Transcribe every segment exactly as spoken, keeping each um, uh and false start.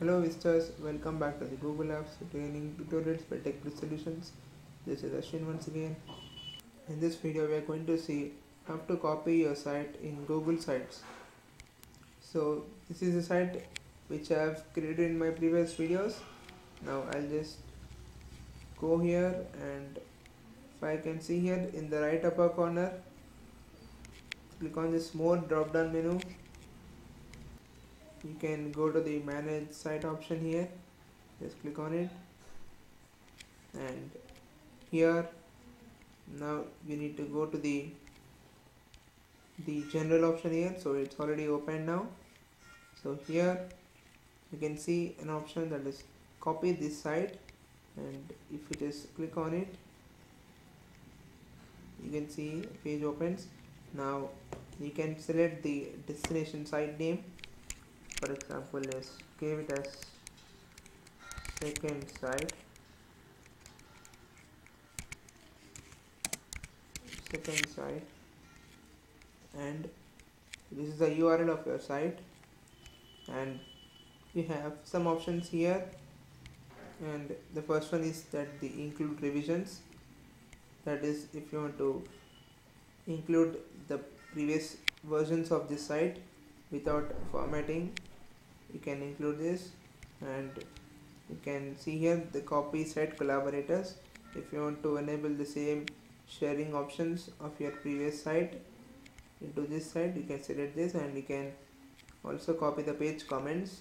Hello visitors, welcome back to the Google Apps training tutorials by TechBliss Solutions. This is Ashwin once again. In this video we are going to see how to copy your site in Google Sites. So this is a site which I have created in my previous videos. Now I'll just go here, and if I can see here in the right upper corner, click on this more drop down menu. You can go to the manage site option here, just click on it, and here now you need to go to the the general option here. So it's already open now. So here you can see an option that is copy this site, and if you just click on it, you can see page opens. Now you can select the destination site name. For example, let's give it as second site, second site, and this is the U R L of your site, and you have some options here, and the first one is that the include revisions, that is if you want to include the previous versions of this site without formatting, you can include this. And you can see here the copy site collaborators. If you want to enable the same sharing options of your previous site into this site, you can select this, and you can also copy the page comments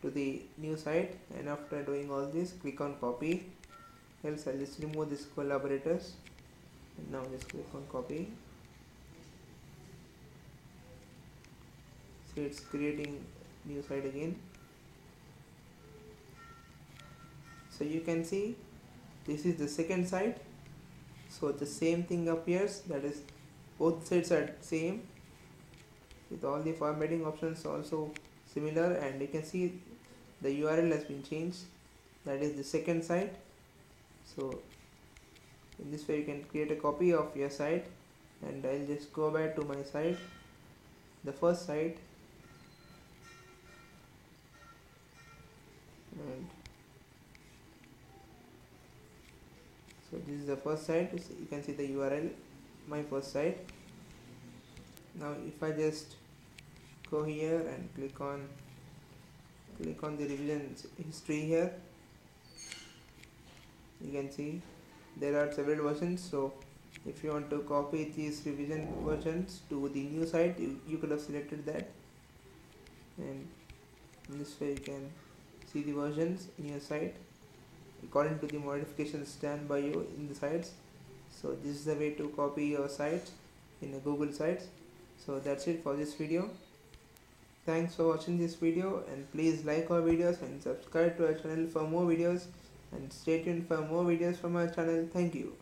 to the new site. And after doing all this, click on copy. Else I'll just remove this collaborators, and now just click on copy. So it's creating new site again. So you can see this is the second site. So the same thing appears, that is both sites are same with all the formatting options also similar, and you can see the U R L has been changed, that is the second site. So in this way you can create a copy of your site, and I'll just go back to my site, the first site, and so this is the first site. So you can see the U R L, my first site. Now if I just go here and click on click on the revision history here, you can see there are several versions. So if you want to copy these revision versions to the new site, you, you could have selected that, and in this way you can see the versions in your site according to the modifications done by you in the sites. So this is the way to copy your site in a Google Sites. So that's it for this video. Thanks for watching this video, and please like our videos and subscribe to our channel for more videos, and stay tuned for more videos from our channel. Thank you.